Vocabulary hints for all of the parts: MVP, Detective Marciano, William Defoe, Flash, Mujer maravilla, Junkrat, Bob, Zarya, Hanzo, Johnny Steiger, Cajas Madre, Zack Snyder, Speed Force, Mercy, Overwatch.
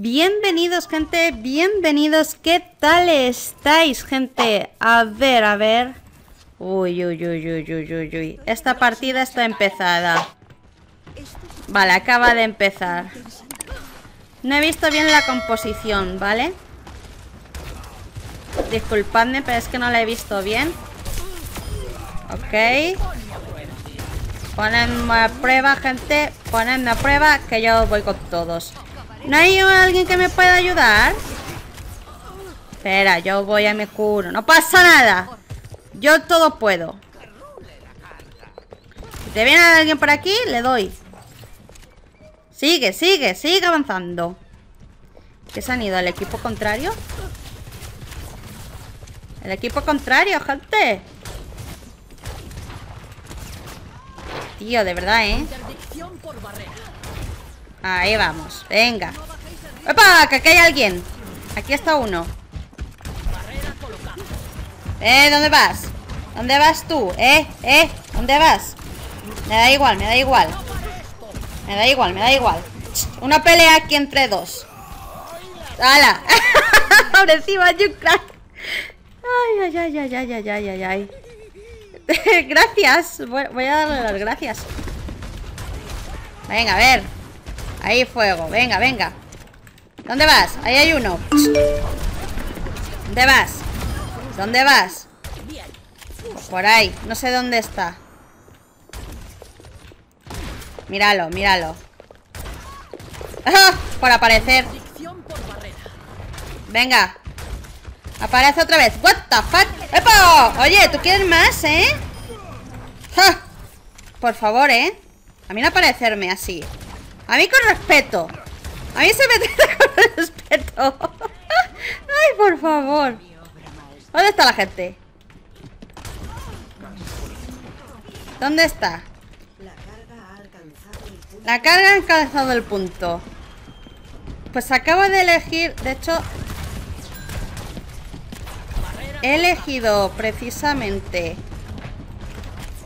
Bienvenidos, gente, bienvenidos. ¿Qué tal estáis, gente? A ver. Uy. Esta partida está empezada. Vale, acaba de empezar. No he visto bien la composición, ¿vale? Disculpadme, pero es que no la he visto bien. Ok. Ponedme a prueba, gente. Ponedme a prueba, que yo voy con todos. ¿No hay alguien que me pueda ayudar? Espera, yo voy a mi curo. No pasa nada. Yo todo puedo. Si te viene alguien por aquí, le doy. Sigue avanzando. ¿Qué se han ido? ¿El equipo contrario? El equipo contrario, gente. Tío, de verdad, ¿eh? Ahí vamos, venga. ¡Epa! Que aquí hay alguien. Aquí está uno. ¿Dónde vas? ¿Dónde vas tú? ¿Dónde vas? Me da igual. Una pelea aquí entre dos. ¡Hala! Por encima, Junkrat. Ay. Gracias. Voy a darle las gracias. Venga, a ver. Ahí fuego, venga. ¿Dónde vas? Ahí hay uno. ¿Dónde vas? Pues por ahí, no sé dónde está. Míralo. ¡Ah! Por aparecer. Venga. Aparece otra vez. What the fuck. ¡Epa! Oye, ¿tú quieres más, eh? ¡Ja! Por favor, eh. A mí no aparecerme así. A mí con respeto. A mí se me trata con respeto. Ay, por favor. ¿Dónde está la gente? ¿Dónde está? La carga ha alcanzado el punto. Pues acabo de elegir. De hecho, he elegido precisamente.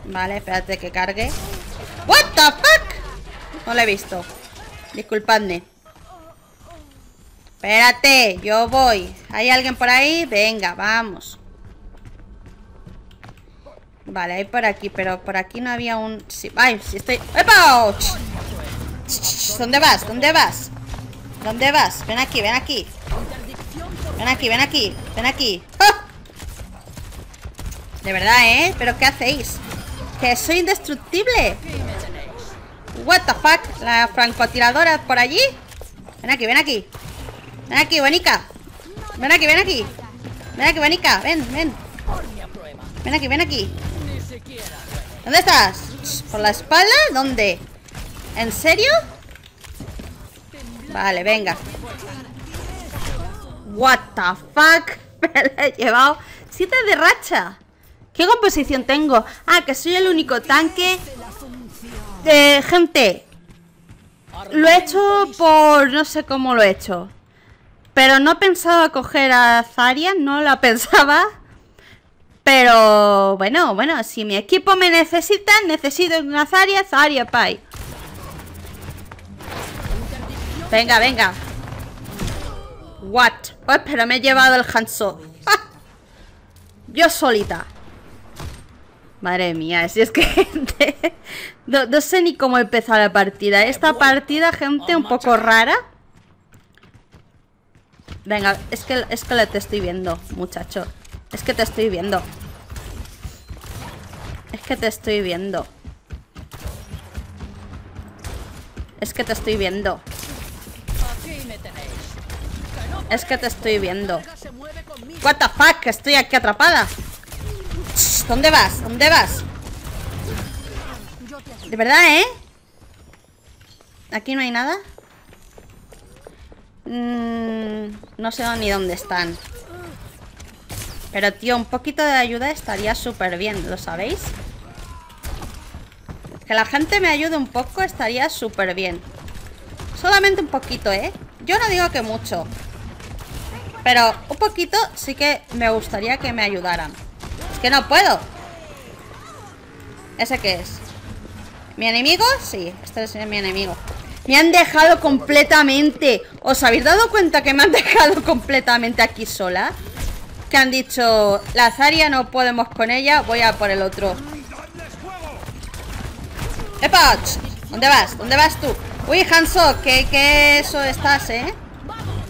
Vale, espérate que cargue. What the fuck. No lo he visto. Disculpadme. Espérate, yo voy. ¿Hay alguien por ahí? Venga, vamos. Vale, hay por aquí, pero por aquí no había un... ¡Ay, sí estoy! ¡Epa! ¿Dónde vas? Ven aquí. ¡Ah! De verdad, ¿eh? ¿Pero qué hacéis? ¡Que soy indestructible! What the fuck, la francotiradora por allí. Ven aquí, bonica. ¿Dónde estás? ¿Por la espalda? ¿Dónde? ¿En serio? Vale, venga. What the fuck. Me la he llevado 7 de racha. ¿Qué composición tengo? Ah, que soy el único tanque. Gente, lo he hecho por... no sé cómo lo he hecho, pero no pensaba coger a Zarya, no la pensaba. Pero bueno, si mi equipo me necesita, necesito una Zarya Pai. Venga. What? Oh, pero me he llevado el Hanzo. ¡Ah! Yo solita. Madre mía, si es que, gente, no sé ni cómo empezar la partida. Esta partida, gente, un poco rara. Venga, es que te estoy viendo, muchacho. Es que te estoy viendo. What the fuck, que estoy aquí atrapada. ¿Dónde vas? De verdad, ¿eh? Aquí no hay nada. No sé ni dónde están. Pero, tío, un poquito de ayuda estaría súper bien, ¿lo sabéis? Que la gente me ayude un poco estaría súper bien. Solamente un poquito, ¿eh? Yo no digo que mucho, pero un poquito sí que me gustaría que me ayudaran. Que no puedo. ¿Ese qué es? ¿Mi enemigo? Sí, este es mi enemigo. Me han dejado completamente. ¿Os habéis dado cuenta que me han dejado completamente aquí sola? Que han dicho, la Zarya no podemos con ella, voy a por el otro. ¡Epa! ¿Dónde vas? ¿Dónde vas tú? Uy, Hanzo, que eso estás, ¿eh?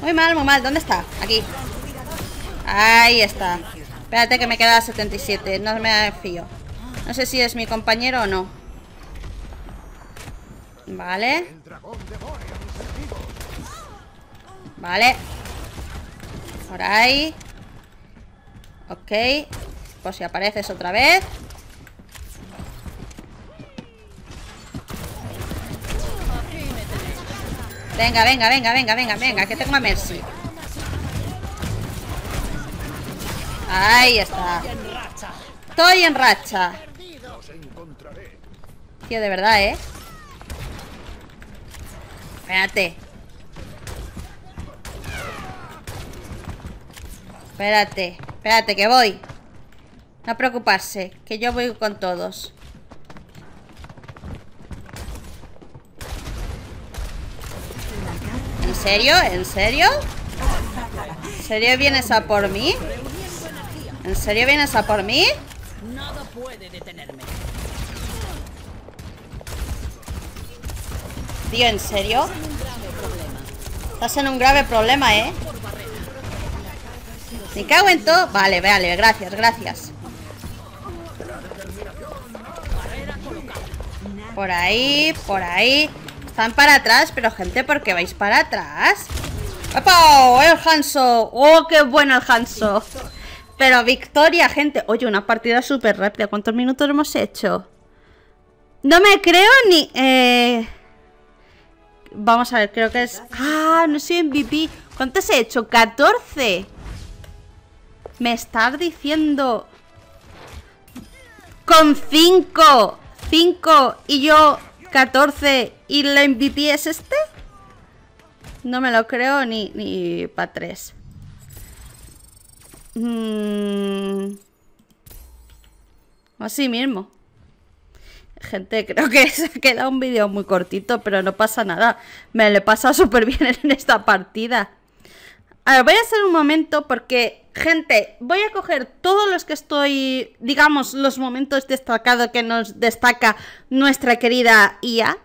Muy mal, muy mal. ¿Dónde está? Aquí. Ahí está. Espérate que me queda 77. No me fío. No sé si es mi compañero o no. Vale. Vale. Por ahí. Ok. Pues si apareces otra vez. Venga, venga, venga, venga, venga, venga, que tengo a Mercy. Ahí está. Estoy en racha. Tío, de verdad, ¿eh? Espérate. Espérate, espérate, que voy. No preocuparse, que yo voy con todos. ¿En serio? ¿En serio? ¿En serio vienes a por mí? ¿En serio vienes a por mí? Nada puede detenerme. Tío, ¿en serio? Estás en un grave problema, ¿eh? Me cago en todo. Vale, vale, gracias, gracias. Por ahí, por ahí. Están para atrás, pero gente, ¿por qué vais para atrás? ¡Epa! ¡El Hanzo! ¡Oh, qué bueno el Hanzo! Pero victoria, gente. Oye, una partida súper rápida. ¿Cuántos minutos hemos hecho? No me creo ni... Vamos a ver, creo que es... Ah, no soy MVP. ¿Cuántos he hecho? 14. Me estás diciendo... Con 5. 5 y yo 14. ¿Y la MVP es este? No me lo creo ni para 3. Así mismo. Gente, creo que se ha quedado un vídeo muy cortito, pero no pasa nada. Me lo he pasado súper bien en esta partida. A ver, voy a hacer un momento porque, gente, voy a coger todos los que estoy, digamos, los momentos destacados que nos destaca nuestra querida IA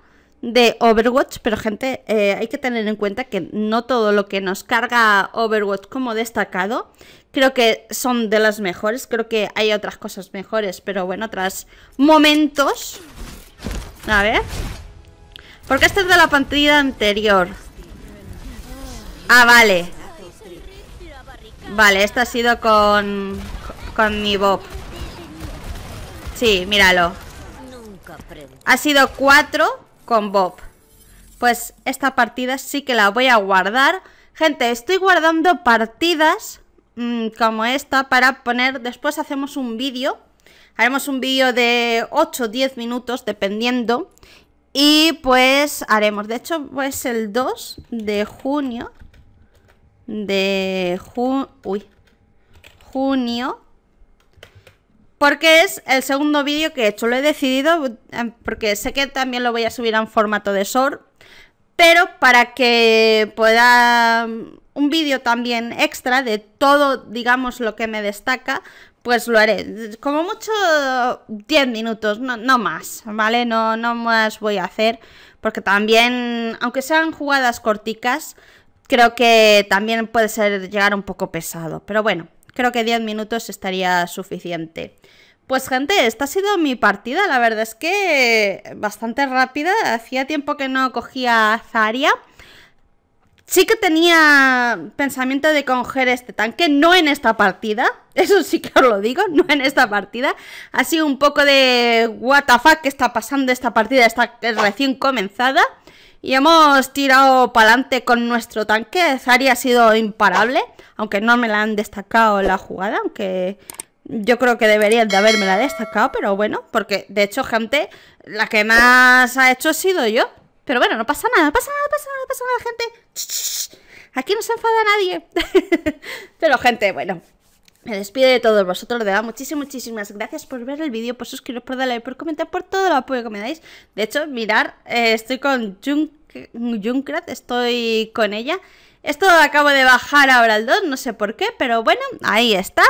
de Overwatch, pero gente, hay que tener en cuenta que no todo lo que nos carga Overwatch como destacado, creo que son de las mejores, creo que hay otras cosas mejores, pero bueno, otros momentos. A ver, porque este es de la partida anterior. Ah, vale. Vale, este ha sido con mi Bob. Sí, míralo. Ha sido 4 con Bob. Pues esta partida sí que la voy a guardar. Gente, estoy guardando partidas como esta para poner... Después hacemos un vídeo. Haremos un vídeo de 8 o 10 minutos, dependiendo. Y pues haremos... De hecho, pues el 2 de junio. Junio. Porque es el segundo vídeo que he hecho, lo he decidido porque sé que también lo voy a subir a un formato de short, pero para que pueda un vídeo también extra de todo, digamos, lo que me destaca, pues lo haré. Como mucho 10 minutos, no más, ¿vale? No más voy a hacer porque también, aunque sean jugadas corticas, creo que también puede ser llegar un poco pesado, pero bueno. Creo que 10 minutos estaría suficiente. Pues gente, esta ha sido mi partida. La verdad es que bastante rápida. Hacía tiempo que no cogía Zarya. Sí que tenía pensamiento de coger este tanque. No en esta partida. Eso sí que os lo digo. No en esta partida. Ha sido un poco de... What the fuck, ¿qué está pasando? Esta partida está recién comenzada. Y hemos tirado para adelante con nuestro tanque. Zarya ha sido imparable, aunque no me la han destacado la jugada, aunque yo creo que deberían de haberme la destacado, pero bueno, porque de hecho, gente, la que más ha hecho he sido yo. Pero bueno, no pasa nada, no pasa nada, no pasa nada, no pasa nada, gente. Shh, aquí no se enfada nadie. Pero gente, bueno, me despido de todos vosotros, de verdad, muchísimas gracias por ver el vídeo, por suscribiros, por darle, por comentar, por todo el apoyo que me dais. De hecho, mirad, estoy con Junkrat. Junkrat, estoy con ella. Esto acabo de bajar ahora al 2, no sé por qué, pero bueno, ahí está.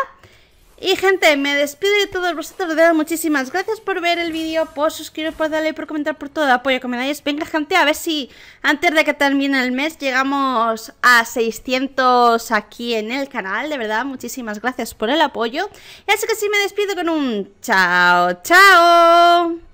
Y gente, me despido de todos vosotros, os doy muchísimas gracias por ver el vídeo, por suscribiros, por darle, por comentar, por todo el apoyo que me dais. Venga gente, a ver si antes de que termine el mes llegamos a 600 aquí en el canal, de verdad, muchísimas gracias por el apoyo. Y así que sí, me despido con un chao, chao.